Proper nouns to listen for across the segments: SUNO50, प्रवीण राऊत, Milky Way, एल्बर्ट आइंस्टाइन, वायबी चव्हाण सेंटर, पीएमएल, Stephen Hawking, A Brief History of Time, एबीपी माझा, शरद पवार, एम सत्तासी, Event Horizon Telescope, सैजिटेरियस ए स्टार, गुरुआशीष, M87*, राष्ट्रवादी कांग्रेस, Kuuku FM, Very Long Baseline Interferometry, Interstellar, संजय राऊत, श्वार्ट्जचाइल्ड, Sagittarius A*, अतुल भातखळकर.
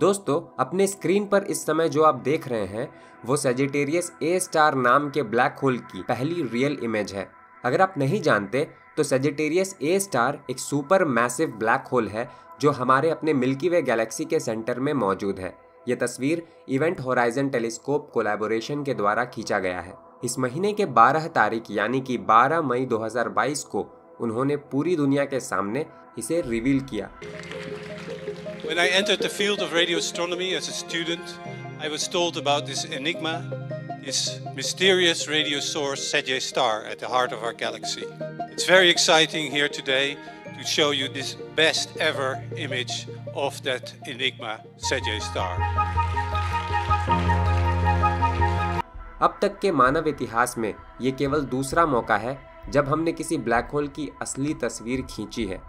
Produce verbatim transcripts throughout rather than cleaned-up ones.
दोस्तों अपने स्क्रीन पर इस समय जो आप देख रहे हैं वो सैजिटेरियस ए स्टार नाम के ब्लैक होल की पहली रियल इमेज है। अगर आप नहीं जानते तो सैजिटेरियस ए स्टार एक सुपर मैसिव ब्लैक होल है जो हमारे अपने मिल्की वे गैलेक्सी के सेंटर में मौजूद है। ये तस्वीर इवेंट होराइजन टेलीस्कोप कोलैबोरेशन के द्वारा खींचा गया है। इस महीने के बारह तारीख यानी कि बारह मई दो हज़ार बाईस को उन्होंने पूरी दुनिया के सामने इसे रिवील किया। When I entered the field of radio astronomy as a student, I was told about this enigma, this mysterious radio source Sagittarius star at the heart of our galaxy. It's very exciting here today to show you this best ever image of that enigma Sagittarius star. अब तक के मानव इतिहास में ये केवल दूसरा मौका है जब हमने किसी ब्लैक होल की असली तस्वीर खींची है।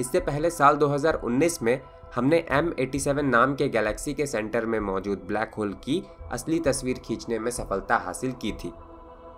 इससे पहले साल दो हज़ार उन्नीस में हमने एम सत्तासी नाम के गैलेक्सी के सेंटर में मौजूद ब्लैक होल की असली तस्वीर खींचने में सफलता हासिल की थी।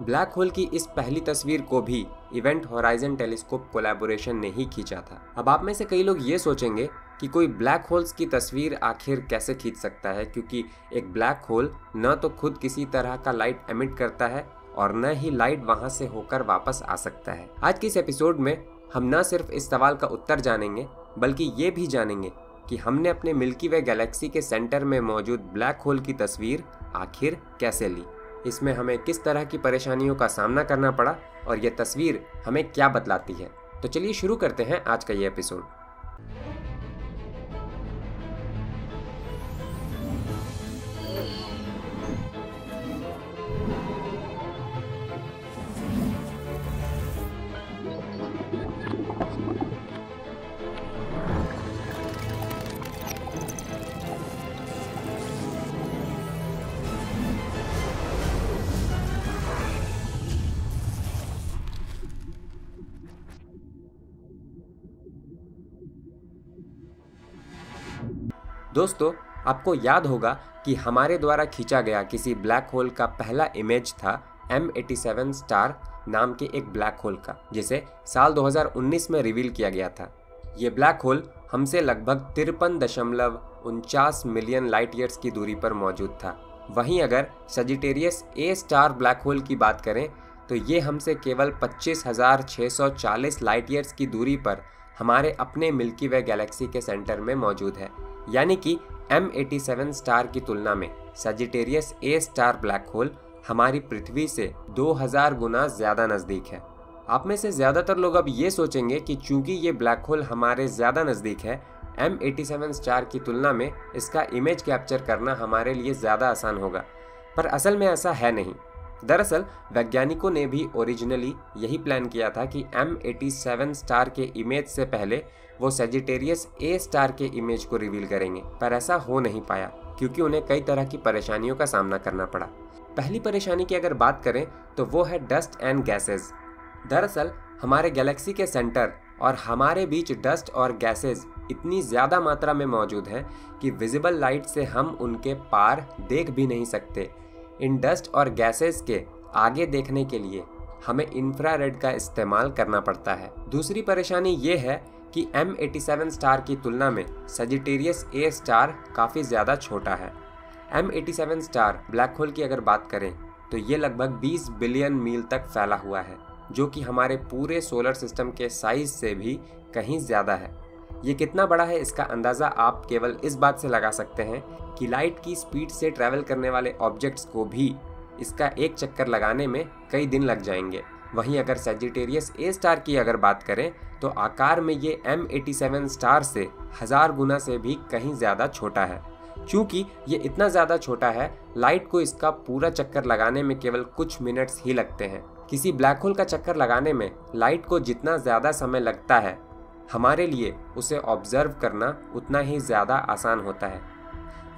ब्लैक होल की इस पहली तस्वीर को भी इवेंट होराइजन टेलीस्कोप कोलैबोरेशन ने ही खींचा था। अब आप में से कई लोग ये सोचेंगे कि कोई ब्लैक होल्स की तस्वीर आखिर कैसे खींच सकता है, क्योंकि एक ब्लैक होल न तो खुद किसी तरह का लाइट एमिट करता है और न ही लाइट वहाँ से होकर वापस आ सकता है। आज के इस एपिसोड में हम न सिर्फ इस सवाल का उत्तर जानेंगे बल्कि ये भी जानेंगे कि हमने अपने मिल्की वे गैलेक्सी के सेंटर में मौजूद ब्लैक होल की तस्वीर आखिर कैसे ली, इसमें हमें किस तरह की परेशानियों का सामना करना पड़ा और ये तस्वीर हमें क्या बतलाती है। तो चलिए शुरू करते हैं आज का ये एपिसोड। दोस्तों आपको याद होगा कि हमारे द्वारा खींचा गया किसी ब्लैक होल का पहला इमेज था एम सत्तासी स्टार नाम के एक ब्लैक होल का, जिसे साल दो हज़ार उन्नीस में रिवील किया गया था। ये ब्लैक होल हमसे लगभग तिरपन दशमलव उनचास मिलियन लाइट ईयर्स की दूरी पर मौजूद था। वहीं अगर Sagittarius A star black hole की बात करें तो ये हमसे केवल पच्चीस हज़ार छः सौ चालीस लाइट ईयर्स की दूरी पर हमारे अपने मिल्की वे गैलेक्सी के सेंटर में मौजूद है। यानी कि एम सत्तासी स्टार की तुलना में Sagittarius A star black hole हमारी पृथ्वी से दो हज़ार गुना ज़्यादा नज़दीक है। आप में से ज़्यादातर लोग अब ये सोचेंगे कि चूंकि ये ब्लैक होल हमारे ज़्यादा नज़दीक है, एम सत्तासी स्टार की तुलना में इसका इमेज कैप्चर करना हमारे लिए ज़्यादा आसान होगा, पर असल में ऐसा है नहीं। दरअसल वैज्ञानिकों ने भी ओरिजिनली यही प्लान किया था कि एम सत्तासी स्टार के इमेज से पहले वो सजिटेरियस ए स्टार के इमेज को रिवील करेंगे, पर ऐसा हो नहीं पाया क्योंकि उन्हें कई तरह की परेशानियों का सामना करना पड़ा। पहली परेशानी की अगर बात करें तो वो है डस्ट एंड गैसेस। दरअसल हमारे गैलेक्सी के सेंटर और हमारे बीच डस्ट और गैसेस इतनी ज़्यादा मात्रा में मौजूद हैं कि विजिबल लाइट से हम उनके पार देख भी नहीं सकते। इन डस्ट और गैसेस के आगे देखने के लिए हमें इंफ्रारेड का इस्तेमाल करना पड़ता है। दूसरी परेशानी ये है कि एम सत्तासी स्टार की तुलना में सजिटेरियस ए स्टार काफ़ी ज़्यादा छोटा है। एम सत्तासी स्टार ब्लैक होल की अगर बात करें तो ये लगभग बीस बिलियन मील तक फैला हुआ है, जो कि हमारे पूरे सोलर सिस्टम के साइज से भी कहीं ज़्यादा है। ये कितना बड़ा है इसका अंदाज़ा आप केवल इस बात से लगा सकते हैं कि लाइट की स्पीड से ट्रैवल करने वाले ऑब्जेक्ट्स को भी इसका एक चक्कर लगाने में कई दिन लग जाएंगे। वहीं अगर सजिटेरियस ए स्टार की अगर बात करें तो आकार में ये एम सत्तासी स्टार से हज़ार गुना से भी कहीं ज़्यादा छोटा है। चूँकि ये इतना ज़्यादा छोटा है, लाइट को इसका पूरा चक्कर लगाने में केवल कुछ मिनट्स ही लगते हैं। किसी ब्लैक होल का चक्कर लगाने में लाइट को जितना ज़्यादा समय लगता है, हमारे लिए उसे ऑब्जर्व करना उतना ही ज़्यादा आसान होता है।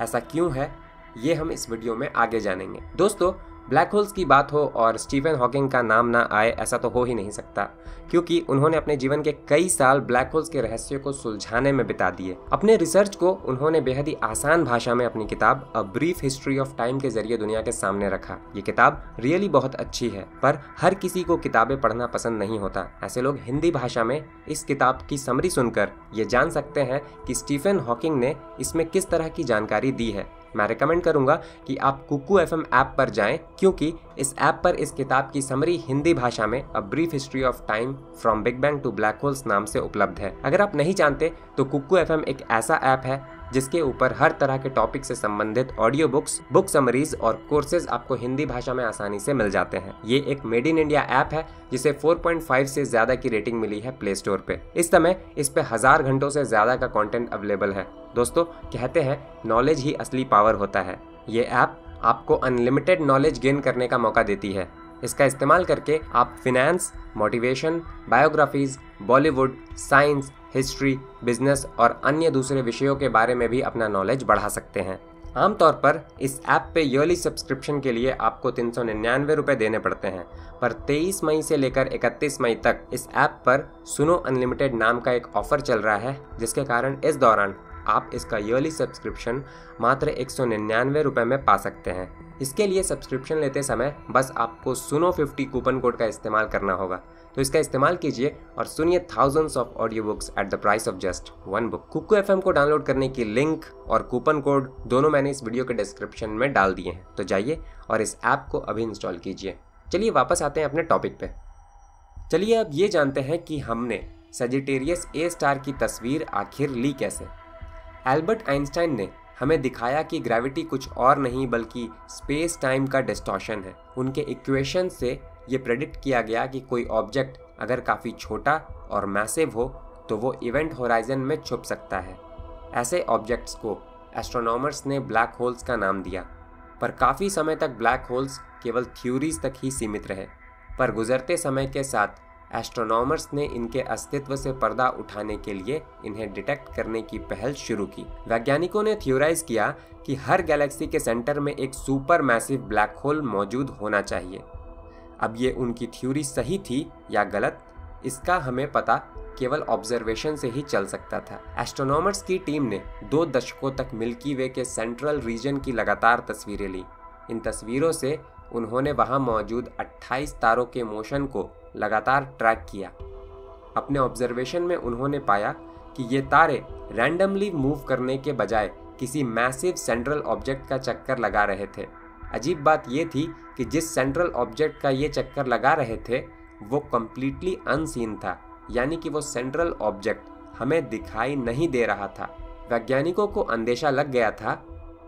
ऐसा क्यों है, ये हम इस वीडियो में आगे जानेंगे। दोस्तों ब्लैक होल्स की बात हो और स्टीफन हॉकिंग का नाम ना आए ऐसा तो हो ही नहीं सकता, क्योंकि उन्होंने अपने जीवन के कई साल ब्लैक होल्स के रहस्यों को सुलझाने में बिता दिए। अपने रिसर्च को उन्होंने बेहद ही आसान भाषा में अपनी किताब a brief history of time के जरिए दुनिया के सामने रखा। ये किताब रियली बहुत अच्छी है, पर हर किसी को किताबें पढ़ना पसंद नहीं होता। ऐसे लोग हिंदी भाषा में इस किताब की समरी सुनकर ये जान सकते हैं कि स्टीफन हॉकिंग ने इसमें किस तरह की जानकारी दी है। मैं रिकमेंड करूंगा कि आप कुकू एफ एम ऐप पर जाएं, क्योंकि इस ऐप पर इस किताब की समरी हिंदी भाषा में a brief history of time from big bang to black holes नाम से उपलब्ध है। अगर आप नहीं जानते तो कुकू एफ एम एक ऐसा ऐप है जिसके ऊपर हर तरह के टॉपिक से संबंधित ऑडियो बुक्स, बुक समरीज और कोर्सेज आपको हिंदी भाषा में आसानी से मिल जाते हैं। ये एक मेड इन इंडिया ऐप है जिसे चार पॉइंट पाँच से ज्यादा की रेटिंग मिली है प्ले स्टोर पे। इस समय इस पे हजार घंटों से ज्यादा का कंटेंट अवेलेबल है। दोस्तों, कहते हैं नॉलेज ही असली पावर होता है। ये ऐप आपको अनलिमिटेड नॉलेज गेन करने का मौका देती है। इसका इस्तेमाल करके आप finance, motivation, biographies, Bollywood, science, history, business और अन्य दूसरे विषयों के बारे में भी अपना नॉलेज बढ़ा सकते हैं। आमतौर पर इस ऐप पे ईयरली सब्सक्रिप्शन के लिए आपको तीन सौ निन्यानवे रुपये देने पड़ते हैं, पर तेईस मई से लेकर इकतीस मई तक इस ऐप पर सुनो अनलिमिटेड नाम का एक ऑफर चल रहा है, जिसके कारण इस दौरान आप इसका ईयरली सब्सक्रिप्शन मात्र एक सौ निन्यानवे रुपये में पा सकते हैं। इसके लिए सब्सक्रिप्शन लेते समय बस आपको सुनो फिफ्टी कूपन कोड का इस्तेमाल करना होगा। तो इसका इस्तेमाल कीजिए और सुनिए thousands of audio books at the price of just one book. Kuku F M को डाउनलोड करने की लिंक और कूपन कोड दोनों मैंने इस वीडियो के डिस्क्रिप्शन में डाल दिए हैं, तो जाइए और इस ऐप को अभी इंस्टॉल कीजिए। चलिए वापस आते हैं अपने टॉपिक पे। चलिए अब ये जानते हैं कि हमने सजिटेरियस ए स्टार की तस्वीर आखिर ली कैसे। एल्बर्ट आइंस्टाइन ने हमें दिखाया कि ग्रेविटी कुछ और नहीं बल्कि स्पेस टाइम का डिस्टॉर्शन है। उनके इक्वेशन से ये प्रेडिक्ट किया गया कि कोई ऑब्जेक्ट अगर काफ़ी छोटा और मैसिव हो तो वो इवेंट होराइजन में छुप सकता है। ऐसे ऑब्जेक्ट्स को एस्ट्रोनॉमर्स ने ब्लैक होल्स का नाम दिया, पर काफ़ी समय तक ब्लैक होल्स केवल थ्योरीज तक ही सीमित रहे। पर गुजरते समय के साथ एस्ट्रोनॉमर्स ने इनके अस्तित्व से पर्दा उठाने के लिए इन्हें डिटेक्ट करने की पहल शुरू की। वैज्ञानिकों ने थ्योराइज किया कि हर गैलेक्सी के सेंटर में एक सुपर मैसिव ब्लैक होल मौजूद होना चाहिए। अब ये उनकी थ्योरी सही थी या गलत, इसका हमें पता केवल ऑब्जर्वेशन से ही चल सकता था। एस्ट्रोनॉमर्स की टीम ने दो दशकों तक मिल्की वे के सेंट्रल रीजन की लगातार तस्वीरें ली। इन तस्वीरों से उन्होंने वहां मौजूद अट्ठाईस तारों के मोशन को लगातार ट्रैक किया। अपने ऑब्जर्वेशन में उन्होंने पाया कि ये तारे रैंडमली मूव करने के बजाय किसी मैसिव सेंट्रल ऑब्जेक्ट का चक्कर लगा रहे थे। अजीब बात ये थी कि जिस सेंट्रल ऑब्जेक्ट का ये चक्कर लगा रहे थे वो कम्प्लीटली अनसीन था, यानी कि वो सेंट्रल ऑब्जेक्ट हमें दिखाई नहीं दे रहा था। वैज्ञानिकों को अंदेशा लग गया था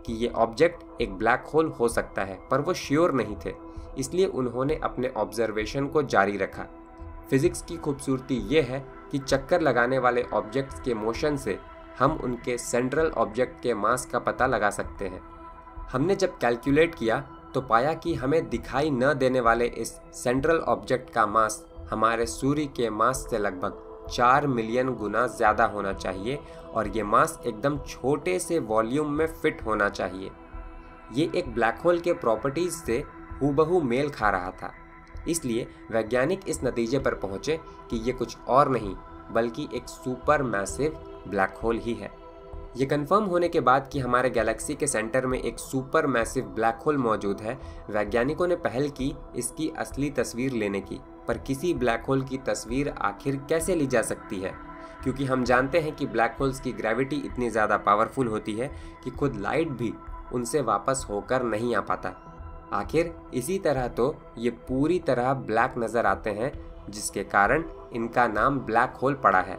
कि ये ऑब्जेक्ट एक ब्लैक होल हो सकता है, पर वो श्योर नहीं थे, इसलिए उन्होंने अपने ऑब्जर्वेशन को जारी रखा। फिजिक्स की खूबसूरती ये है कि चक्कर लगाने वाले ऑब्जेक्ट्स के मोशन से हम उनके सेंट्रल ऑब्जेक्ट के मास का पता लगा सकते हैं। हमने जब कैलकुलेट किया तो पाया कि हमें दिखाई न देने वाले इस सेंट्रल ऑब्जेक्ट का मास हमारे सूर्य के मास से लगभग चार मिलियन गुना ज़्यादा होना चाहिए और ये मास एकदम छोटे से वॉल्यूम में फिट होना चाहिए। ये एक ब्लैक होल के प्रॉपर्टीज़ से हूबहू मेल खा रहा था, इसलिए वैज्ञानिक इस नतीजे पर पहुँचे कि ये कुछ और नहीं बल्कि एक सुपर मैसिव ब्लैक होल ही है। ये कंफर्म होने के बाद कि हमारे गैलेक्सी के सेंटर में एक सुपर मैसिव ब्लैक होल मौजूद है, वैज्ञानिकों ने पहल की इसकी असली तस्वीर लेने की। पर किसी ब्लैक होल की तस्वीर आखिर कैसे ली जा सकती है, क्योंकि हम जानते हैं कि ब्लैक होल्स की ग्रेविटी इतनी ज़्यादा पावरफुल होती है कि खुद लाइट भी उनसे वापस होकर नहीं आ पाता। आखिर इसी तरह तो ये पूरी तरह ब्लैक नज़र आते हैं, जिसके कारण इनका नाम ब्लैक होल पड़ा है।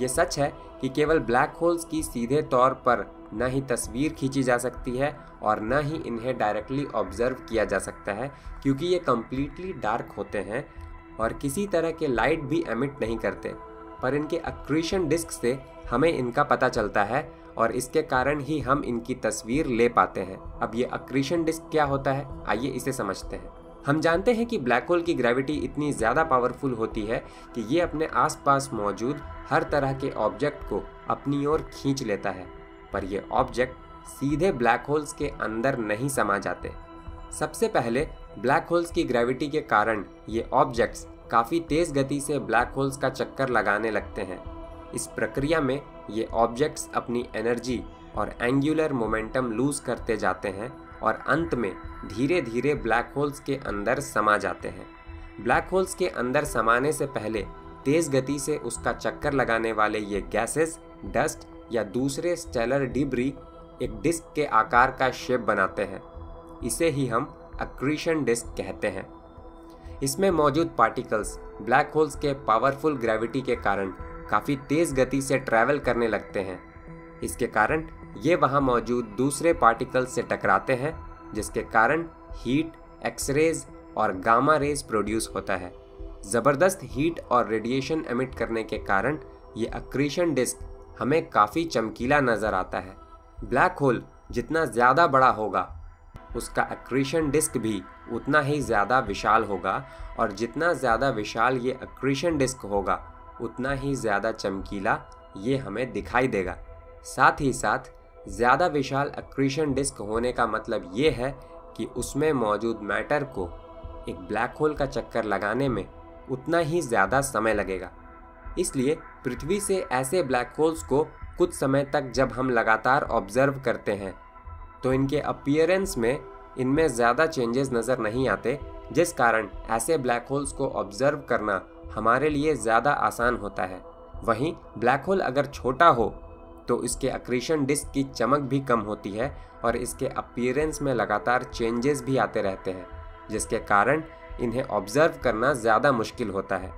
ये सच है कि केवल ब्लैक होल्स की सीधे तौर पर न ही तस्वीर खींची जा सकती है और न ही इन्हें डायरेक्टली ऑब्जर्व किया जा सकता है, क्योंकि ये कम्प्लीटली डार्क होते हैं और किसी तरह के लाइट भी एमिट नहीं करते। पर इनके एक्रीशन डिस्क से हमें इनका पता चलता है और इसके कारण ही हम इनकी तस्वीर ले पाते हैं। अब ये एक्रीशन डिस्क क्या होता है, आइए इसे समझते हैं। हम जानते हैं कि ब्लैक होल की ग्रेविटी इतनी ज़्यादा पावरफुल होती है कि ये अपने आसपास मौजूद हर तरह के ऑब्जेक्ट को अपनी ओर खींच लेता है, पर ये ऑब्जेक्ट सीधे ब्लैक होल्स के अंदर नहीं समा जाते। सबसे पहले ब्लैक होल्स की ग्रेविटी के कारण ये ऑब्जेक्ट्स काफ़ी तेज़ गति से ब्लैक होल्स का चक्कर लगाने लगते हैं। इस प्रक्रिया में ये ऑब्जेक्ट्स अपनी एनर्जी और एंगुलर मोमेंटम लूज करते जाते हैं और अंत में धीरे धीरे ब्लैक होल्स के अंदर समा जाते हैं। ब्लैक होल्स के अंदर समाने से पहले तेज़ गति से उसका चक्कर लगाने वाले ये गैसेस, डस्ट या दूसरे स्टेलर डिब्री एक डिस्क के आकार का शेप बनाते हैं। इसे ही हम एक्रीशन डिस्क कहते हैं। इसमें मौजूद पार्टिकल्स ब्लैक होल्स के पावरफुल ग्रेविटी के कारण काफ़ी तेज़ गति से ट्रैवल करने लगते हैं। इसके कारण ये वहाँ मौजूद दूसरे पार्टिकल्स से टकराते हैं, जिसके कारण हीट, एक्सरेज और गामा रेज प्रोड्यूस होता है। ज़बरदस्त हीट और रेडिएशन एमिट करने के कारण ये एक्रीशन डिस्क हमें काफ़ी चमकीला नज़र आता है। ब्लैक होल जितना ज़्यादा बड़ा होगा, उसका एक्रीशन डिस्क भी उतना ही ज़्यादा विशाल होगा, और जितना ज़्यादा विशाल ये एक्रीशन डिस्क होगा, उतना ही ज़्यादा चमकीला ये हमें दिखाई देगा। साथ ही साथ ज़्यादा विशाल एक्रीशन डिस्क होने का मतलब ये है कि उसमें मौजूद मैटर को एक ब्लैक होल का चक्कर लगाने में उतना ही ज़्यादा समय लगेगा। इसलिए पृथ्वी से ऐसे ब्लैक होल्स को कुछ समय तक जब हम लगातार ऑब्जर्व करते हैं, तो इनके अपीयरेंस में इनमें ज़्यादा चेंजेस नज़र नहीं आते, जिस कारण ऐसे ब्लैक होल्स को ऑब्जर्व करना हमारे लिए ज़्यादा आसान होता है। वहीं ब्लैक होल अगर छोटा हो तो इसके एक्रीशन डिस्क की चमक भी कम होती है और इसके अपीयरेंस में लगातार चेंजेस भी आते रहते हैं, जिसके कारण इन्हें ऑब्जर्व करना ज़्यादा मुश्किल होता है।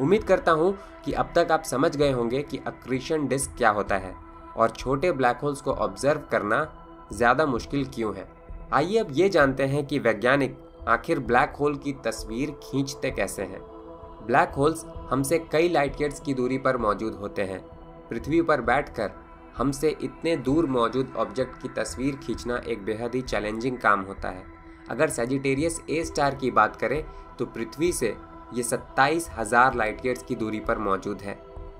उम्मीद करता हूँ कि अब तक आप समझ गए होंगे कि एक्रीशन डिस्क क्या होता है और छोटे ब्लैक होल्स को ऑब्जर्व करना ज़्यादा मुश्किल क्यों है। आइए अब ये जानते हैं कि वैज्ञानिक आखिर ब्लैक होल की तस्वीर खींचते कैसे हैं। ब्लैक होल्स हमसे कई लाइट ईयर्स की दूरी पर मौजूद होते हैं। पृथ्वी पर बैठकर हमसे इतने दूर मौजूद ऑब्जेक्ट की तस्वीर खींचना एक बेहद ही चैलेंजिंग काम होता है। अगर सैजिटेरियस ए स्टार की बात करें तो पृथ्वी से ये सत्ताईस हज़ार लाइट ईयर्स की दूरी पर मौजूद है।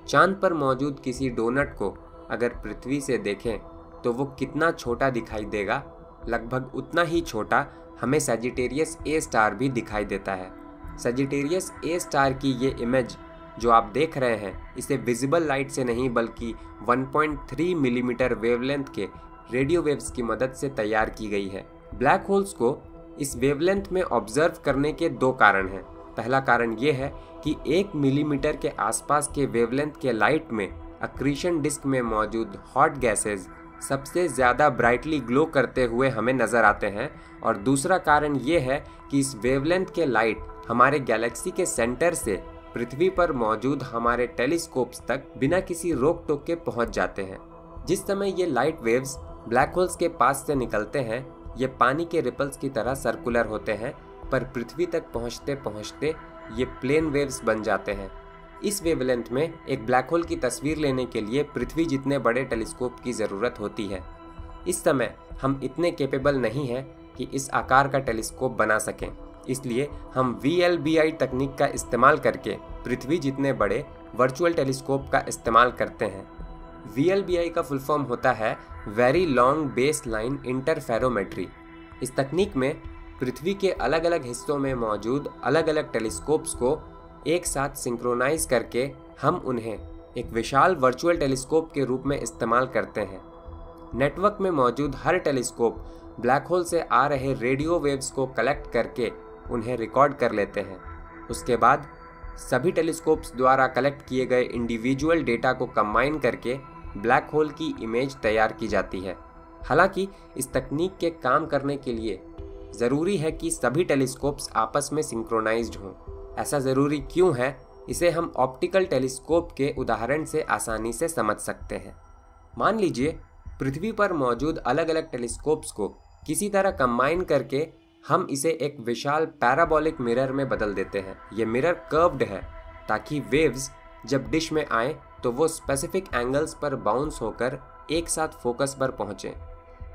चांद पर मौजूद किसी डोनट को अगर पृथ्वी से देखें तो वो कितना छोटा दिखाई देगा, लगभग उतना ही छोटा हमें सैजिटेरियस ए स्टार भी दिखाई देता है। सैजिटेरियस ए स्टार की ये इमेज जो आप देख रहे हैं, इसे विजिबल लाइट से नहीं बल्कि one point three millimetre wavelength के रेडियो वेव्स की मदद से तैयार की गई है। ब्लैक होल्स को इस वेवलेंथ में ऑब्जर्व करने के दो कारण हैं। पहला कारण ये है कि एक मिलीमीटर के आसपास के वेवलेंथ के लाइट में एक्रीशन डिस्क में मौजूद हॉट गैसेस सबसे ज़्यादा ब्राइटली ग्लो करते हुए हमें नज़र आते हैं, और दूसरा कारण ये है कि इस वेवलेंथ के लाइट हमारे गैलेक्सी के सेंटर से पृथ्वी पर मौजूद हमारे टेलीस्कोप्स तक बिना किसी रोक टोक के पहुँच जाते हैं। जिस समय ये लाइट वेव्स ब्लैक होल्स के पास से निकलते हैं, ये पानी के रिपल्स की तरह सर्कुलर होते हैं, पर पृथ्वी तक पहुंचते पहुंचते ये प्लेन वेव्स बन जाते हैं। इस वेवलेंथ में एक ब्लैक होल की तस्वीर लेने के लिए पृथ्वी जितने बड़े टेलीस्कोप की ज़रूरत होती है। इस समय हम इतने कैपेबल नहीं हैं कि इस आकार का टेलीस्कोप बना सकें, इसलिए हम वी एल बी आई तकनीक का इस्तेमाल करके पृथ्वी जितने बड़े वर्चुअल टेलीस्कोप का इस्तेमाल करते हैं। वी एल बी आई का फुल फॉर्म होता है वेरी लॉन्ग बेसलाइन इंटरफेरोमेट्री। इस तकनीक में पृथ्वी के अलग अलग हिस्सों में मौजूद अलग अलग टेलीस्कोप्स को एक साथ सिंक्रोनाइज करके हम उन्हें एक विशाल वर्चुअल टेलीस्कोप के रूप में इस्तेमाल करते हैं। नेटवर्क में मौजूद हर टेलीस्कोप ब्लैक होल से आ रहे रेडियो वेव्स को कलेक्ट करके उन्हें रिकॉर्ड कर लेते हैं। उसके बाद सभी टेलीस्कोप्स द्वारा कलेक्ट किए गए इंडिविजुअल डेटा को कंबाइन करके ब्लैक होल की इमेज तैयार की जाती है। हालांकि इस तकनीक के काम करने के लिए ज़रूरी है कि सभी टेलीस्कोप्स आपस में सिंक्रोनाइज्ड हों। ऐसा ज़रूरी क्यों है, इसे हम ऑप्टिकल टेलीस्कोप के उदाहरण से आसानी से समझ सकते हैं। मान लीजिए पृथ्वी पर मौजूद अलग अलग टेलीस्कोप्स को किसी तरह कंबाइन करके हम इसे एक विशाल पैराबोलिक मिरर में बदल देते हैं। ये मिरर कर्व्ड है ताकि वेव्स जब डिश में आए तो वो स्पेसिफिक एंगल्स पर बाउंस होकर एक साथ फोकस पर पहुँचें।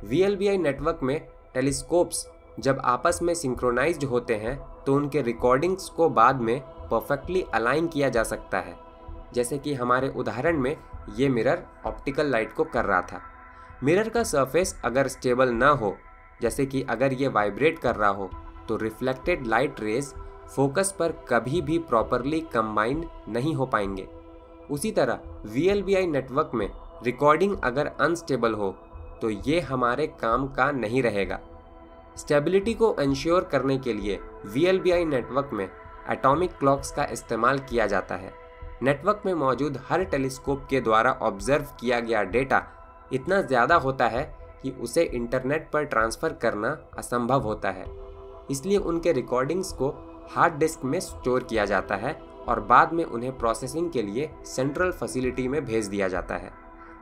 V L B I network में टेलीस्कोप्स जब आपस में सिंक्रोनाइज्ड होते हैं तो उनके रिकॉर्डिंग्स को बाद में परफेक्टली अलाइन किया जा सकता है, जैसे कि हमारे उदाहरण में ये मिरर ऑप्टिकल लाइट को कर रहा था। मिरर का सरफेस अगर स्टेबल ना हो, जैसे कि अगर ये वाइब्रेट कर रहा हो, तो रिफ्लेक्टेड लाइट रेज फोकस पर कभी भी प्रॉपरली कंबाइन नहीं हो पाएंगे। उसी तरह V L B I network में रिकॉर्डिंग अगर अनस्टेबल हो तो ये हमारे काम का नहीं रहेगा। स्टेबिलिटी को इंश्योर करने के लिए V L B I network में एटॉमिक क्लॉक्स का इस्तेमाल किया जाता है। नेटवर्क में मौजूद हर टेलीस्कोप के द्वारा ऑब्जर्व किया गया डेटा इतना ज़्यादा होता है कि उसे इंटरनेट पर ट्रांसफ़र करना असंभव होता है, इसलिए उनके रिकॉर्डिंग्स को हार्ड डिस्क में स्टोर किया जाता है और बाद में उन्हें प्रोसेसिंग के लिए सेंट्रल फैसिलिटी में भेज दिया जाता है।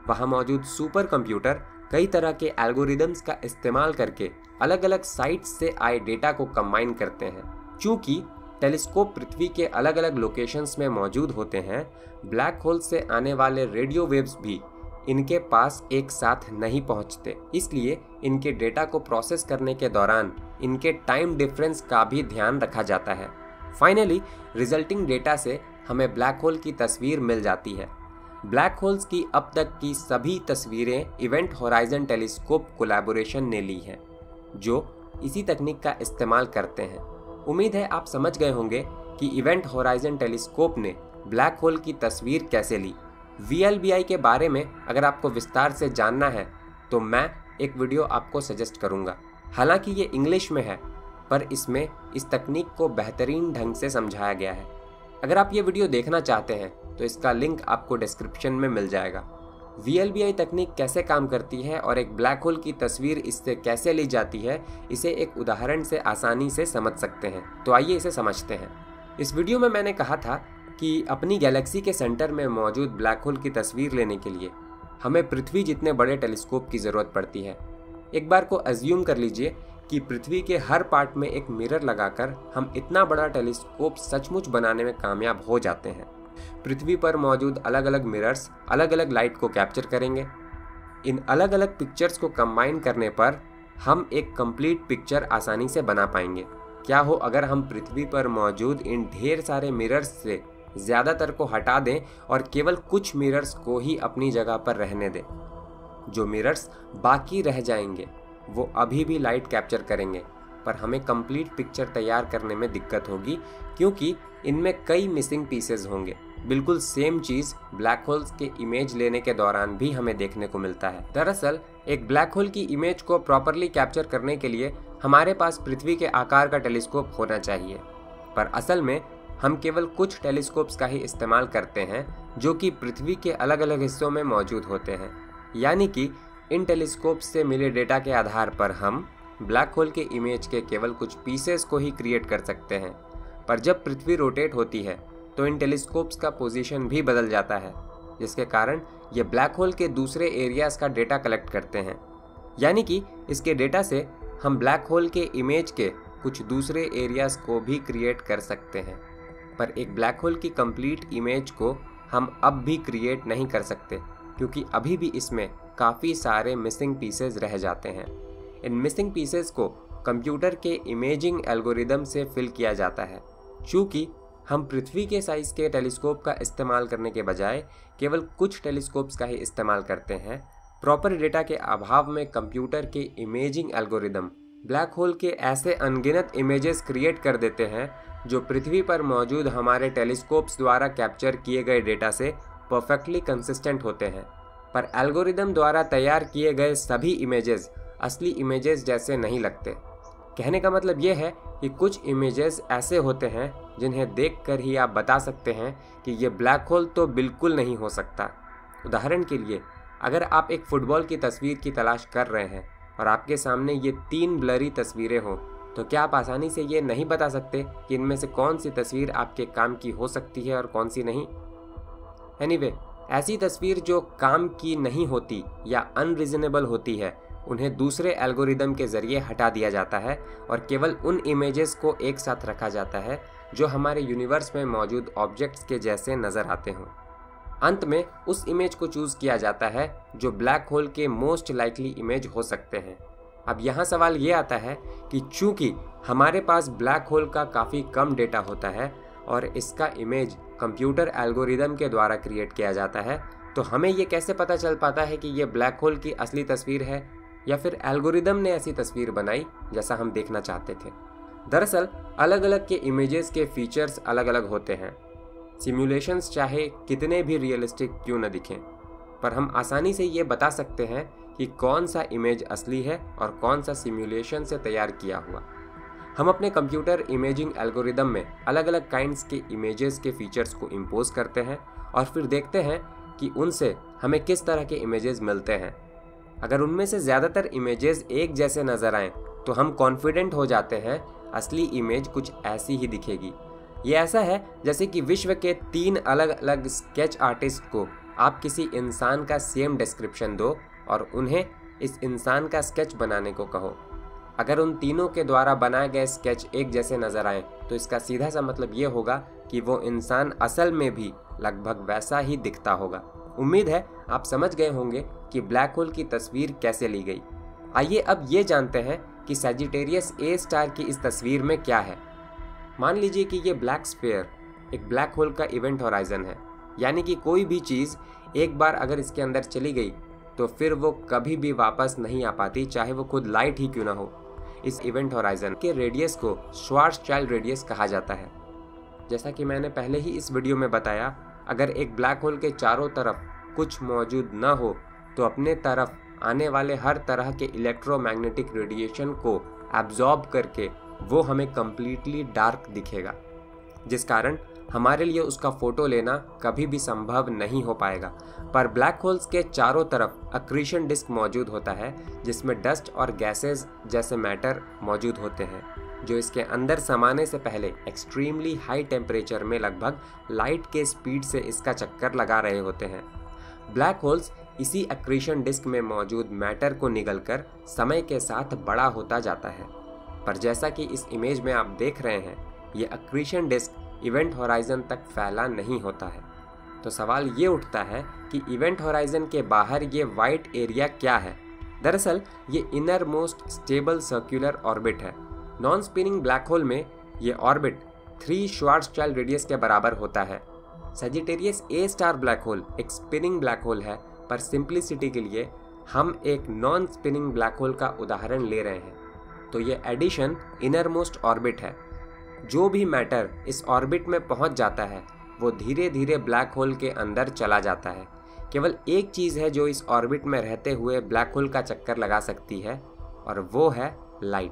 वहाँ मौजूद सुपर कंप्यूटर कई तरह के एल्गोरिदम्स का इस्तेमाल करके अलग अलग साइट्स से आए डेटा को कंबाइन करते हैं। चूँकि टेलीस्कोप पृथ्वी के अलग अलग लोकेशंस में मौजूद होते हैं, ब्लैक होल से आने वाले रेडियो वेव्स भी इनके पास एक साथ नहीं पहुँचते, इसलिए इनके डेटा को प्रोसेस करने के दौरान इनके टाइम डिफरेंस का भी ध्यान रखा जाता है। फाइनली रिजल्टिंग डेटा से हमें ब्लैक होल की तस्वीर मिल जाती है। ब्लैक होल्स की अब तक की सभी तस्वीरें इवेंट होराइजन टेलीस्कोप कोलैबोरेशन ने ली हैं, जो इसी तकनीक का इस्तेमाल करते हैं। उम्मीद है आप समझ गए होंगे कि इवेंट होराइजन टेलीस्कोप ने ब्लैक होल की तस्वीर कैसे ली। वी एल बी आई के बारे में अगर आपको विस्तार से जानना है तो मैं एक वीडियो आपको सजेस्ट करूँगा। हालाँकि ये इंग्लिश में है, पर इसमें इस तकनीक को बेहतरीन ढंग से समझाया गया है। अगर आप ये वीडियो देखना चाहते हैं तो इसका लिंक आपको डिस्क्रिप्शन में मिल जाएगा। वी एल बी आई तकनीक कैसे काम करती है और एक ब्लैक होल की तस्वीर इससे कैसे ली जाती है, इसे एक उदाहरण से आसानी से समझ सकते हैं। तो आइए इसे समझते हैं। इस वीडियो में मैंने कहा था कि अपनी गैलेक्सी के सेंटर में मौजूद ब्लैक होल की तस्वीर लेने के लिए हमें पृथ्वी जितने बड़े टेलीस्कोप की ज़रूरत पड़ती है। एक बार को अज्यूम कर लीजिए कि पृथ्वी के हर पार्ट में एक मिरर लगाकर हम इतना बड़ा टेलीस्कोप सचमुच बनाने में कामयाब हो जाते हैं। पृथ्वी पर मौजूद अलग अलग मिरर्स अलग अलग लाइट को कैप्चर करेंगे। इन अलग अलग पिक्चर्स को कंबाइन करने पर हम एक कंप्लीट पिक्चर आसानी से बना पाएंगे। क्या हो अगर हम पृथ्वी पर मौजूद इन ढेर सारे मिरर्स से ज़्यादातर को हटा दें और केवल कुछ मिरर्स को ही अपनी जगह पर रहने दें। जो मिरर्स बाकी रह जाएंगे वो अभी भी लाइट कैप्चर करेंगे, पर हमें कंप्लीट पिक्चर तैयार करने में दिक्कत होगी क्योंकि इनमें कई मिसिंग पीसेस होंगे। बिल्कुल सेम चीज़ ब्लैक होल्स के इमेज लेने के दौरान भी हमें देखने को मिलता है। दरअसल एक ब्लैक होल की इमेज को प्रॉपरली कैप्चर करने के लिए हमारे पास पृथ्वी के आकार का टेलीस्कोप होना चाहिए, पर असल में हम केवल कुछ टेलीस्कोप्स का ही इस्तेमाल करते हैं जो कि पृथ्वी के अलग अलग हिस्सों में मौजूद होते हैं। यानी कि इन टेलीस्कोप से मिले डेटा के आधार पर हम ब्लैक होल के इमेज के केवल कुछ पीसेस को ही क्रिएट कर सकते हैं, पर जब पृथ्वी रोटेट होती है तो इन टेलीस्कोप्स का पोजीशन भी बदल जाता है, जिसके कारण ये ब्लैक होल के दूसरे एरियाज़ का डेटा कलेक्ट करते हैं। यानी कि इसके डेटा से हम ब्लैक होल के इमेज के कुछ दूसरे एरियाज़ को भी क्रिएट कर सकते हैं, पर एक ब्लैक होल की कंप्लीट इमेज को हम अब भी क्रिएट नहीं कर सकते क्योंकि अभी भी इसमें काफ़ी सारे मिसिंग पीसेज रह जाते हैं। इन मिसिंग पीसेस को कंप्यूटर के इमेजिंग एल्गोरिदम से फिल किया जाता है। चूँकि हम पृथ्वी के साइज़ के टेलीस्कोप का इस्तेमाल करने के बजाय केवल कुछ टेलीस्कोप्स का ही इस्तेमाल करते हैं, प्रॉपर डेटा के अभाव में कंप्यूटर के इमेजिंग एल्गोरिदम ब्लैक होल के ऐसे अनगिनत इमेजेस क्रिएट कर देते हैं जो पृथ्वी पर मौजूद हमारे टेलीस्कोप्स द्वारा कैप्चर किए गए डेटा से परफेक्टली कंसिस्टेंट होते हैं, पर एल्गोरिदम द्वारा तैयार किए गए सभी इमेजेस असली इमेजेस जैसे नहीं लगते। कहने का मतलब यह है कि कुछ इमेजेस ऐसे होते हैं जिन्हें देखकर ही आप बता सकते हैं कि ये ब्लैक होल तो बिल्कुल नहीं हो सकता। उदाहरण के लिए, अगर आप एक फ़ुटबॉल की तस्वीर की तलाश कर रहे हैं और आपके सामने ये तीन ब्लरी तस्वीरें हों तो क्या आप आसानी से ये नहीं बता सकते कि इनमें से कौन सी तस्वीर आपके काम की हो सकती है और कौन सी नहीं? एनीवे, ऐसी तस्वीर जो काम की नहीं होती या अनरीजनेबल होती है उन्हें दूसरे एल्गोरिदम के ज़रिए हटा दिया जाता है और केवल उन इमेजेस को एक साथ रखा जाता है जो हमारे यूनिवर्स में मौजूद ऑब्जेक्ट्स के जैसे नज़र आते हों। अंत में उस इमेज को चूज़ किया जाता है जो ब्लैक होल के मोस्ट लाइकली इमेज हो सकते हैं। अब यहाँ सवाल ये आता है कि चूँकि हमारे पास ब्लैक होल का काफ़ी कम डेटा होता है और इसका इमेज कंप्यूटर एल्गोरिदम के द्वारा क्रिएट किया जाता है, तो हमें ये कैसे पता चल पाता है कि ये ब्लैक होल की असली तस्वीर है या फिर एल्गोरिदम ने ऐसी तस्वीर बनाई जैसा हम देखना चाहते थे? दरअसल अलग अलग के इमेजेस के फीचर्स अलग अलग होते हैं। सिमुलेशंस चाहे कितने भी रियलिस्टिक क्यों न दिखें, पर हम आसानी से ये बता सकते हैं कि कौन सा इमेज असली है और कौन सा सिमुलेशन से तैयार किया हुआ। हम अपने कंप्यूटर इमेजिंग एल्गोरिदम में अलग अलग काइंड्स के इमेजेस के फीचर्स को इंपोज करते हैं और फिर देखते हैं कि उनसे हमें किस तरह के इमेजेस मिलते हैं। अगर उनमें से ज़्यादातर इमेजेस एक जैसे नज़र आएँ तो हम कॉन्फिडेंट हो जाते हैं असली इमेज कुछ ऐसी ही दिखेगी। ये ऐसा है जैसे कि विश्व के तीन अलग अलग स्केच आर्टिस्ट को आप किसी इंसान का सेम डिस्क्रिप्शन दो और उन्हें इस इंसान का स्केच बनाने को कहो। अगर उन तीनों के द्वारा बनाए गए स्केच एक जैसे नज़र आए तो इसका सीधा सा मतलब ये होगा कि वो इंसान असल में भी लगभग वैसा ही दिखता होगा। उम्मीद है आप समझ गए होंगे कि ब्लैक होल की तस्वीर कैसे ली गई। आइए अब ये जानते हैं कि सैजिटेरियस ए स्टार की इस तस्वीर में क्या है। मान लीजिए कि ये ब्लैक स्फीयर एक ब्लैक होल का इवेंट होराइजन है, यानी कि कोई भी चीज़ एक बार अगर इसके अंदर चली गई तो फिर वो कभी भी वापस नहीं आ पाती, चाहे वो खुद लाइट ही क्यों ना हो। इस इवेंट होराइजन के रेडियस को श्वार्ट्जचाइल्ड रेडियस कहा जाता है। जैसा कि मैंने पहले ही इस वीडियो में बताया, अगर एक ब्लैक होल के चारों तरफ कुछ मौजूद न हो तो अपने तरफ आने वाले हर तरह के इलेक्ट्रोमैग्नेटिक रेडिएशन को एब्जॉर्ब करके वो हमें कम्प्लीटली डार्क दिखेगा, जिस कारण हमारे लिए उसका फ़ोटो लेना कभी भी संभव नहीं हो पाएगा। पर ब्लैक होल्स के चारों तरफ अक्रीशन डिस्क मौजूद होता है जिसमें डस्ट और गैसेस जैसे मैटर मौजूद होते हैं जो इसके अंदर समाने से पहले एक्सट्रीमली हाई टेम्परेचर में लगभग लाइट के स्पीड से इसका चक्कर लगा रहे होते हैं। ब्लैक होल्स इसी अक्रीशन डिस्क में मौजूद मैटर को निगलकर समय के साथ बड़ा होता जाता है। पर जैसा कि इस इमेज में आप देख रहे हैं, ये अक्रीशन डिस्क इवेंट होराइजन तक फैला नहीं होता है। तो सवाल ये उठता है कि इवेंट होराइजन के बाहर ये वाइट एरिया क्या है? दरअसल ये inner most stable circular orbit है। नॉन स्पिनिंग ब्लैक होल में ये ऑर्बिट थ्री श्वार्ट्जचाइल्ड रेडियस के बराबर होता है। सैजिटेरियस ए स्टार black hole एक स्पिनिंग ब्लैक होल है, पर सिंप्लिसिटी के लिए हम एक नॉन स्पिनिंग ब्लैक होल का उदाहरण ले रहे हैं। तो ये एडिशन इनर मोस्ट ऑर्बिट है। जो भी मैटर इस ऑर्बिट में पहुंच जाता है वो धीरे धीरे ब्लैक होल के अंदर चला जाता है। केवल एक चीज़ है जो इस ऑर्बिट में रहते हुए ब्लैक होल का चक्कर लगा सकती है और वो है लाइट।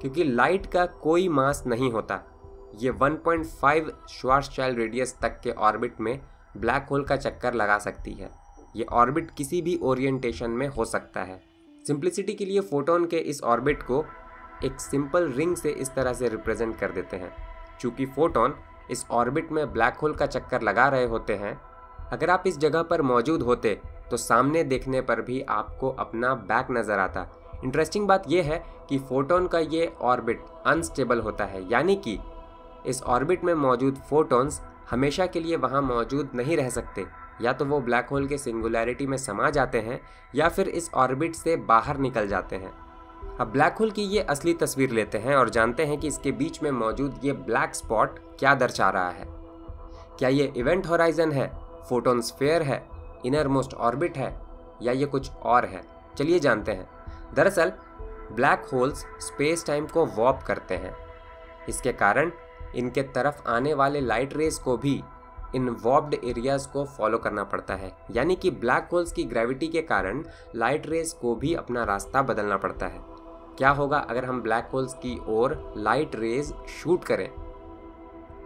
क्योंकि लाइट का कोई मास नहीं होता, ये one point five श्वार्ट्जचाइल्ड radius तक के ऑर्बिट में ब्लैक होल का चक्कर लगा सकती है। ये ऑर्बिट किसी भी ओरिएंटेशन में हो सकता है। सिंप्लिसिटी के लिए फोटोन के इस ऑर्बिट को एक सिंपल रिंग से इस तरह से रिप्रेजेंट कर देते हैं। चूँकि फोटोन इस ऑर्बिट में ब्लैक होल का चक्कर लगा रहे होते हैं, अगर आप इस जगह पर मौजूद होते तो सामने देखने पर भी आपको अपना बैक नज़र आता। इंटरेस्टिंग बात यह है कि फोटोन का ये ऑर्बिट अनस्टेबल होता है, यानी कि इस ऑर्बिट में मौजूद फोटॉन्स हमेशा के लिए वहाँ मौजूद नहीं रह सकते, या तो वो ब्लैक होल के सिंगुलैरिटी में समा जाते हैं या फिर इस ऑर्बिट से बाहर निकल जाते हैं। अब ब्लैक होल की ये असली तस्वीर लेते हैं और जानते हैं कि इसके बीच में मौजूद ये ब्लैक स्पॉट क्या दर्शा रहा है। क्या ये इवेंट होराइजन है, फोटोन स्फीयर है, इनर मोस्ट ऑर्बिट है या ये कुछ और है? चलिए जानते हैं। दरअसल ब्लैक होल्स स्पेस टाइम को वॉर्प करते हैं। इसके कारण इनके तरफ आने वाले लाइट रेस को भी इन वॉर्प्ड एरियाज़ को फॉलो करना पड़ता है, यानी कि ब्लैक होल्स की ग्रेविटी के कारण लाइट रेस को भी अपना रास्ता बदलना पड़ता है। क्या होगा अगर हम ब्लैक होल्स की ओर लाइट रेज शूट करें?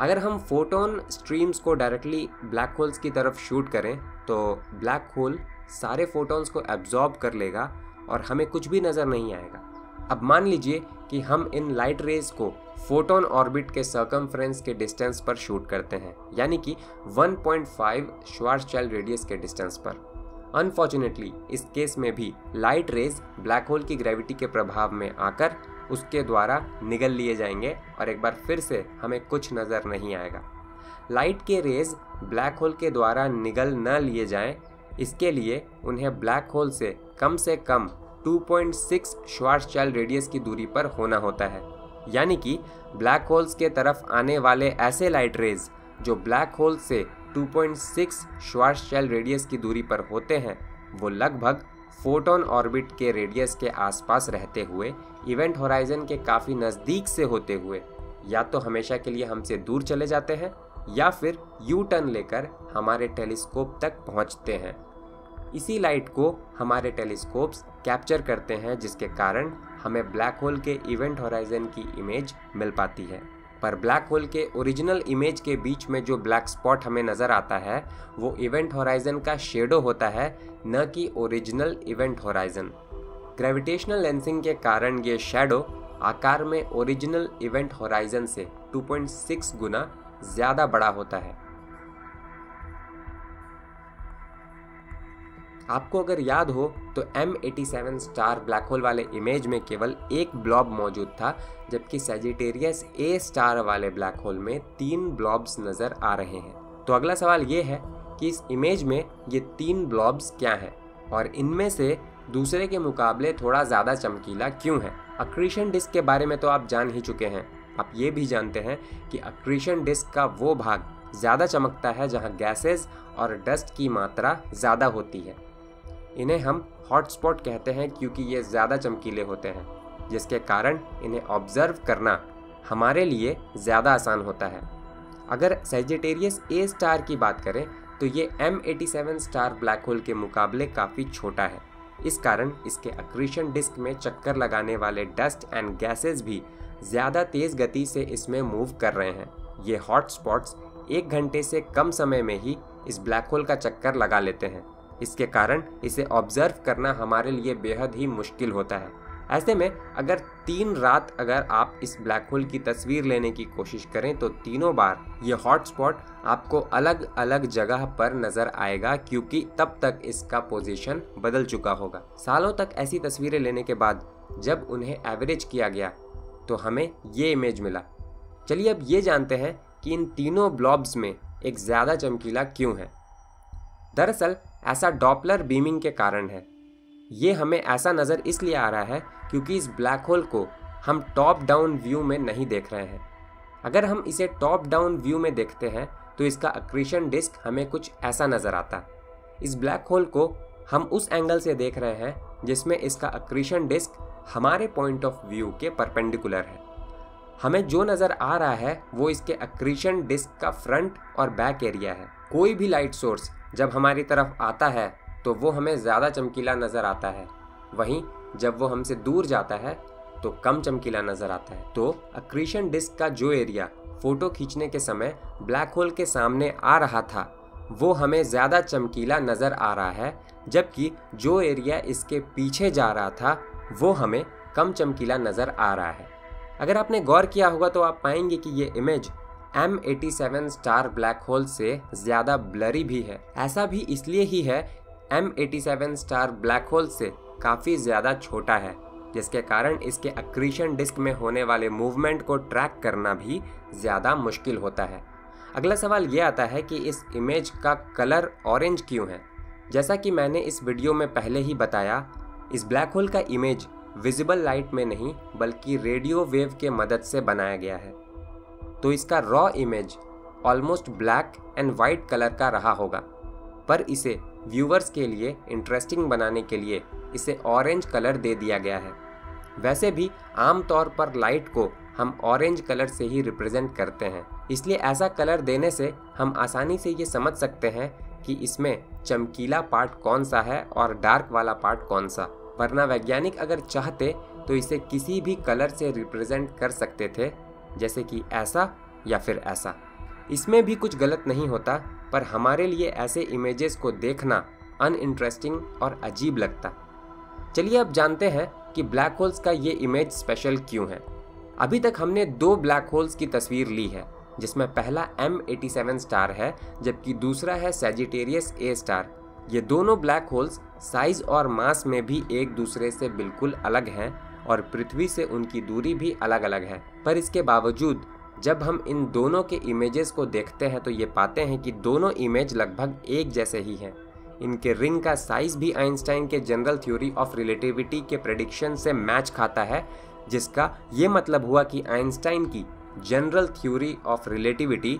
अगर हम फोटोन स्ट्रीम्स को डायरेक्टली ब्लैक होल्स की तरफ शूट करें तो ब्लैक होल सारे फोटॉन्स को एब्जॉर्ब कर लेगा और हमें कुछ भी नज़र नहीं आएगा। अब मान लीजिए कि हम इन लाइट रेज को फोटोन ऑर्बिट के सर्कमफ्रेंस के डिस्टेंस पर शूट करते हैं, यानी कि one point five श्वार्ट्जचाइल्ड radius के डिस्टेंस पर। अनफॉर्चुनेटली इस केस में भी लाइट रेज ब्लैक होल की ग्रेविटी के प्रभाव में आकर उसके द्वारा निगल लिए जाएंगे और एक बार फिर से हमें कुछ नज़र नहीं आएगा। लाइट के रेज ब्लैक होल के द्वारा निगल न लिए जाएं, इसके लिए उन्हें ब्लैक होल से कम से कम two point six श्वार्ट्जचाइल्ड radius की दूरी पर होना होता है, यानी कि ब्लैक होल्स के तरफ आने वाले ऐसे लाइट रेज जो ब्लैक होल से two point six श्वार्ट्जचाइल्ड radius की दूरी पर होते हैं वो लगभग फोटोन ऑर्बिट के रेडियस के आसपास रहते हुए इवेंट होराइजन के काफ़ी नज़दीक से होते हुए या तो हमेशा के लिए हमसे दूर चले जाते हैं या फिर यू टर्न लेकर हमारे टेलीस्कोप तक पहुंचते हैं। इसी लाइट को हमारे टेलीस्कोप्स कैप्चर करते हैं, जिसके कारण हमें ब्लैक होल के इवेंट होराइजन की इमेज मिल पाती है। पर ब्लैक होल के ओरिजिनल इमेज के बीच में जो ब्लैक स्पॉट हमें नज़र आता है वो इवेंट होराइजन का शेडो होता है, न कि original event horizon. Gravitational lensing के कारण ये शेडो आकार में ओरिजिनल इवेंट होराइजन से टू पॉइंट सिक्स गुना ज़्यादा बड़ा होता है। आपको अगर याद हो तो M eighty seven star black hole वाले इमेज में केवल एक ब्लॉब मौजूद था, जबकि सैजिटेरियस ए स्टार वाले ब्लैक होल में तीन ब्लॉब्स नज़र आ रहे हैं। तो अगला सवाल ये है कि इस इमेज में ये तीन ब्लॉब्स क्या हैं और इनमें से दूसरे के मुकाबले थोड़ा ज़्यादा चमकीला क्यों है। अक्रीशन डिस्क के बारे में तो आप जान ही चुके हैं। आप ये भी जानते हैं कि अक्रीशन डिस्क का वो भाग ज़्यादा चमकता है जहाँ गैसेज और डस्ट की मात्रा ज़्यादा होती है। इन्हें हम हॉटस्पॉट कहते हैं क्योंकि ये ज़्यादा चमकीले होते हैं, जिसके कारण इन्हें ऑब्जर्व करना हमारे लिए ज़्यादा आसान होता है। अगर सैजिटेरियस ए स्टार की बात करें तो ये M eighty seven star black hole के मुकाबले काफ़ी छोटा है। इस कारण इसके अक्रीशन डिस्क में चक्कर लगाने वाले डस्ट एंड गैसेस भी ज़्यादा तेज़ गति से इसमें मूव कर रहे हैं। ये हॉटस्पॉट्स एक घंटे से कम समय में ही इस ब्लैक होल का चक्कर लगा लेते हैं। इसके कारण इसे ऑब्जर्व करना हमारे लिए बेहद ही मुश्किल होता है। ऐसे में अगर तीन रात अगर आप इस ब्लैक होल की तस्वीर लेने की कोशिश करें तो तीनों बार ये हॉटस्पॉट आपको अलग अलग जगह पर नज़र आएगा, क्योंकि तब तक इसका पोजीशन बदल चुका होगा। सालों तक ऐसी तस्वीरें लेने के बाद जब उन्हें एवरेज किया गया तो हमें ये इमेज मिला। चलिए अब ये जानते हैं कि इन तीनों ब्लॉब्स में एक ज़्यादा चमकीला क्यों है। दरअसल ऐसा डॉपलर बीमिंग के कारण है। ये हमें ऐसा नज़र इसलिए आ रहा है क्योंकि इस ब्लैक होल को हम टॉप डाउन व्यू में नहीं देख रहे हैं। अगर हम इसे टॉप डाउन व्यू में देखते हैं तो इसका अक्रीशन डिस्क हमें कुछ ऐसा नज़र आता। इस ब्लैक होल को हम उस एंगल से देख रहे हैं जिसमें इसका अक्रीशन डिस्क हमारे पॉइंट ऑफ व्यू के परपेंडिकुलर है। हमें जो नज़र आ रहा है वो इसके अक्रीशन डिस्क का फ्रंट और बैक एरिया है। कोई भी लाइट सोर्स जब हमारी तरफ आता है तो वो हमें ज़्यादा चमकीला नज़र आता है, वहीं जब वो हमसे दूर जाता है तो कम चमकीला नज़र आता है। तो अक्रीशन डिस्क का जो एरिया फ़ोटो खींचने के समय ब्लैक होल के सामने आ रहा था वो हमें ज़्यादा चमकीला नज़र आ रहा है, जबकि जो एरिया इसके पीछे जा रहा था वो हमें कम चमकीला नज़र आ रहा है। अगर आपने गौर किया होगा तो आप पाएंगे कि ये image M eighty seven star black hole से ज़्यादा ब्लरी भी है। ऐसा भी इसलिए ही है M eighty seven star black hole से काफ़ी ज़्यादा छोटा है, जिसके कारण इसके अक्रीशन डिस्क में होने वाले मूवमेंट को ट्रैक करना भी ज़्यादा मुश्किल होता है। अगला सवाल ये आता है कि इस इमेज का कलर ऑरेंज क्यों है। जैसा कि मैंने इस वीडियो में पहले ही बताया, इस ब्लैक होल का इमेज विजिबल लाइट में नहीं बल्कि रेडियो वेव के मदद से बनाया गया है, तो इसका raw image almost black and white colour का रहा होगा। पर इसे व्यूवर्स के लिए इंटरेस्टिंग बनाने के लिए इसे ऑरेंज कलर दे दिया गया है। वैसे भी आमतौर पर लाइट को हम ऑरेंज कलर से ही रिप्रेजेंट करते हैं, इसलिए ऐसा कलर देने से हम आसानी से ये समझ सकते हैं कि इसमें चमकीला पार्ट कौन सा है और डार्क वाला पार्ट कौन सा। वरना वैज्ञानिक अगर चाहते तो इसे किसी भी कलर से रिप्रेजेंट कर सकते थे, जैसे कि ऐसा या फिर ऐसा। इसमें भी कुछ गलत नहीं होता, पर हमारे लिए ऐसे इमेजेस को देखना अनइंटरेस्टिंग और अजीब लगता। चलिए अब जानते हैं कि ब्लैक होल्स का ये इमेज स्पेशल क्यों है। अभी तक हमने दो ब्लैक होल्स की तस्वीर ली है, जिसमें पहला एम एटी सेवन स्टार है जबकि दूसरा है सैजिटेरियस ए स्टार। ये दोनों ब्लैक होल्स साइज और मास में भी एक दूसरे से बिल्कुल अलग हैं और पृथ्वी से उनकी दूरी भी अलग अलग है, पर इसके बावजूद जब हम इन दोनों के इमेजेस को देखते हैं तो ये पाते हैं कि दोनों इमेज लगभग एक जैसे ही हैं। इनके रिंग का साइज भी आइंस्टाइन के जनरल थ्योरी ऑफ रिलेटिविटी के प्रेडिक्शन से मैच खाता है, जिसका ये मतलब हुआ कि आइंस्टाइन की जनरल थ्योरी ऑफ रिलेटिविटी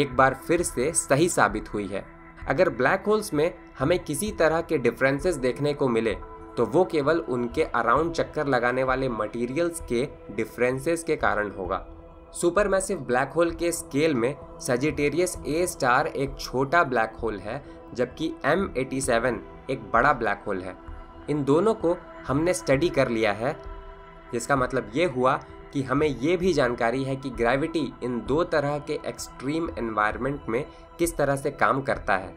एक बार फिर से सही साबित हुई है। अगर ब्लैक होल्स में हमें किसी तरह के डिफरेंसेस देखने को मिले तो वो केवल उनके अराउंड चक्कर लगाने वाले मटेरियल्स के डिफरेंसेस के कारण होगा। सुपरमैसिव ब्लैक होल के स्केल में सैजिटेरियस ए स्टार एक छोटा ब्लैक होल है जबकि एम एटी सेवन एक बड़ा ब्लैक होल है। इन दोनों को हमने स्टडी कर लिया है, जिसका मतलब ये हुआ कि हमें ये भी जानकारी है कि ग्रेविटी इन दो तरह के एक्सट्रीम एनवायरनमेंट में किस तरह से काम करता है।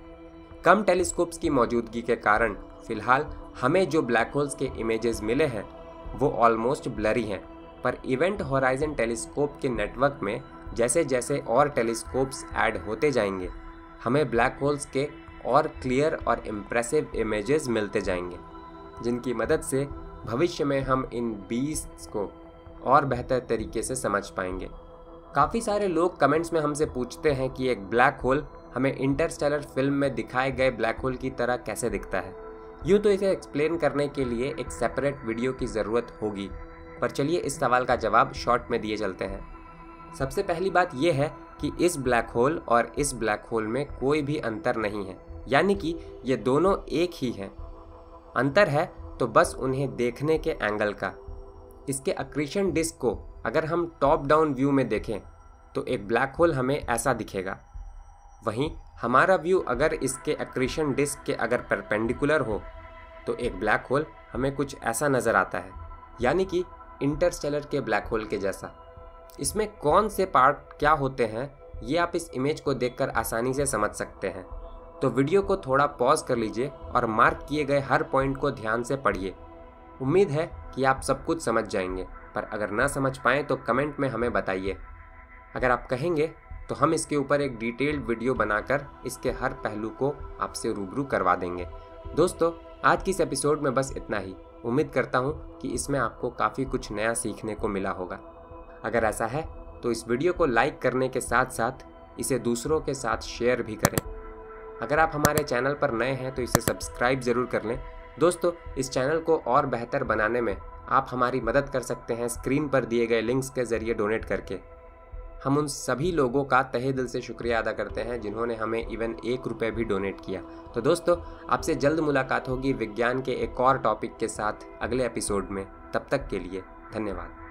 कम टेलीस्कोप्स की मौजूदगी के कारण फिलहाल हमें जो ब्लैक होल्स के इमेजेस मिले हैं वो ऑलमोस्ट ब्लरी हैं, पर इवेंट होराइजन टेलीस्कोप के नेटवर्क में जैसे जैसे और टेलीस्कोप्स ऐड होते जाएंगे हमें ब्लैक होल्स के और क्लियर और इम्प्रेसिव इमेजेस मिलते जाएंगे, जिनकी मदद से भविष्य में हम इन बीस्ट्स को और बेहतर तरीके से समझ पाएंगे। काफ़ी सारे लोग कमेंट्स में हमसे पूछते हैं कि एक ब्लैक होल हमें इंटरस्टेलर फिल्म में दिखाए गए ब्लैक होल की तरह कैसे दिखता है। यूँ तो इसे एक्सप्लेन करने के लिए एक सेपरेट वीडियो की ज़रूरत होगी, पर चलिए इस सवाल का जवाब शॉर्ट में दिए चलते हैं। सबसे पहली बात यह है कि इस ब्लैक होल और इस ब्लैक होल में कोई भी अंतर नहीं है, यानी कि ये दोनों एक ही हैं। अंतर है तो बस उन्हें देखने के एंगल का। इसके एक्रीशन डिस्क को अगर हम टॉप डाउन व्यू में देखें तो एक ब्लैक होल हमें ऐसा दिखेगा, वहीं हमारा व्यू अगर इसके एक्रीशन डिस्क के अगर परपेंडिकुलर हो तो एक ब्लैक होल हमें कुछ ऐसा नज़र आता है, यानी कि इंटरस्टेलर के ब्लैक होल के जैसा। इसमें कौन से पार्ट क्या होते हैं ये आप इस इमेज को देखकर आसानी से समझ सकते हैं। तो वीडियो को थोड़ा पॉज कर लीजिए और मार्क किए गए हर पॉइंट को ध्यान से पढ़िए। उम्मीद है कि आप सब कुछ समझ जाएंगे, पर अगर ना समझ पाएँ तो कमेंट में हमें बताइए। अगर आप कहेंगे तो हम इसके ऊपर एक डिटेल्ड वीडियो बनाकर इसके हर पहलू को आपसे रूबरू करवा देंगे। दोस्तों, आज की इस एपिसोड में बस इतना ही। उम्मीद करता हूँ कि इसमें आपको काफ़ी कुछ नया सीखने को मिला होगा। अगर ऐसा है तो इस वीडियो को लाइक करने के साथ साथ इसे दूसरों के साथ शेयर भी करें। अगर आप हमारे चैनल पर नए हैं तो इसे सब्सक्राइब ज़रूर कर लें। दोस्तों, इस चैनल को और बेहतर बनाने में आप हमारी मदद कर सकते हैं स्क्रीन पर दिए गए लिंक्स के ज़रिए डोनेट करके। हम उन सभी लोगों का तहे दिल से शुक्रिया अदा करते हैं जिन्होंने हमें इवन एक रुपये भी डोनेट किया। तो दोस्तों, आपसे जल्द मुलाकात होगी विज्ञान के एक और टॉपिक के साथ अगले एपिसोड में। तब तक के लिए धन्यवाद।